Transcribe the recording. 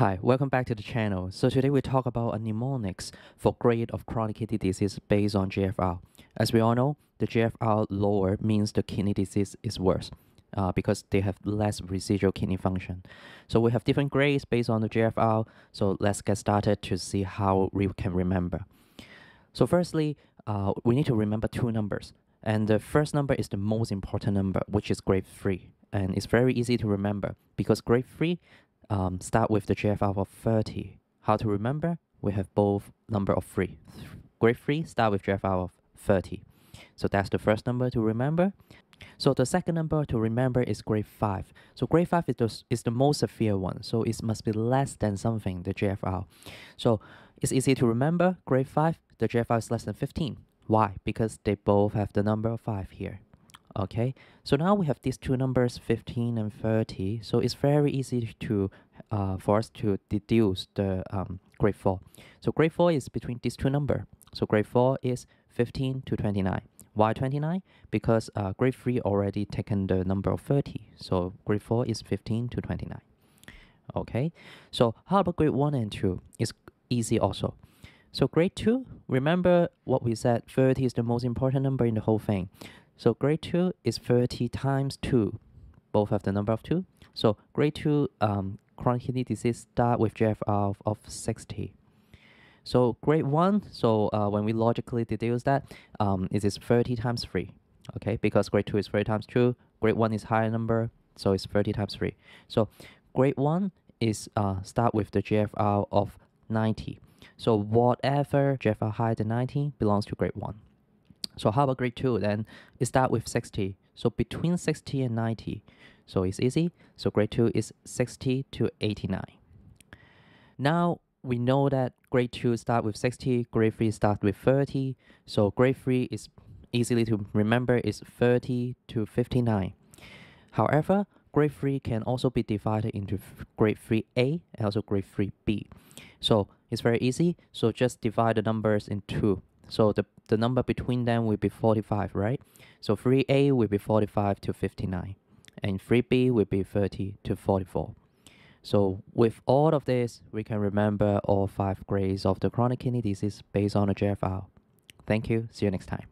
Hi, welcome back to the channel. So today we talk about a mnemonics for grade of chronic kidney disease based on GFR. As we all know, the GFR lower means the kidney disease is worse because they have less residual kidney function. So we have different grades based on the GFR. So let's get started to see how we can remember. So firstly, we need to remember two numbers. And the first number is the most important number, which is grade 3. And it's very easy to remember because grade 3 start with the GFR of 30. How to remember? We have both number of 3. Grade 3 start with GFR of 30. So that's the first number to remember. So the second number to remember is grade 5. So grade 5 is the most severe one. So it must be less than something, the GFR. So it's easy to remember. Grade 5, the GFR is less than 15. Why? Because they both have the number of 5 here. Okay, so now we have these two numbers, 15 and 30. So it's very easy to for us to deduce the grade 4. So grade 4 is between these two numbers. So grade 4 is 15 to 29. Why 29? Because grade 3 already taken the number of 30. So grade 4 is 15 to 29. Okay, so how about grade 1 and 2? It's easy also. So grade 2, remember what we said, 30 is the most important number in the whole thing. So grade 2 is 30 times 2. Both have the number of 2. So grade 2 chronic kidney disease start with GFR of 60. So grade 1, so when we logically deduce that, it is 30 times 3. Okay, because grade 2 is 30 times 2. Grade 1 is higher number, so it's 30 times 3. So grade 1 is start with the GFR of 90. So whatever GFR higher than 90 belongs to grade 1. So how about grade 2 then? It starts with 60. So between 60 and 90. So it's easy. So grade 2 is 60 to 89. Now we know that grade 2 starts with 60. Grade 3 starts with 30. So grade 3 is easily to remember. It's 30 to 59. However, grade 3 can also be divided into grade 3A and also grade 3B. So it's very easy. So just divide the numbers in two. So the number between them will be 45, right? So 3A will be 45 to 59. And 3B will be 30 to 44. So with all of this, we can remember all 5 grades of the chronic kidney disease based on the GFR. Thank you. See you next time.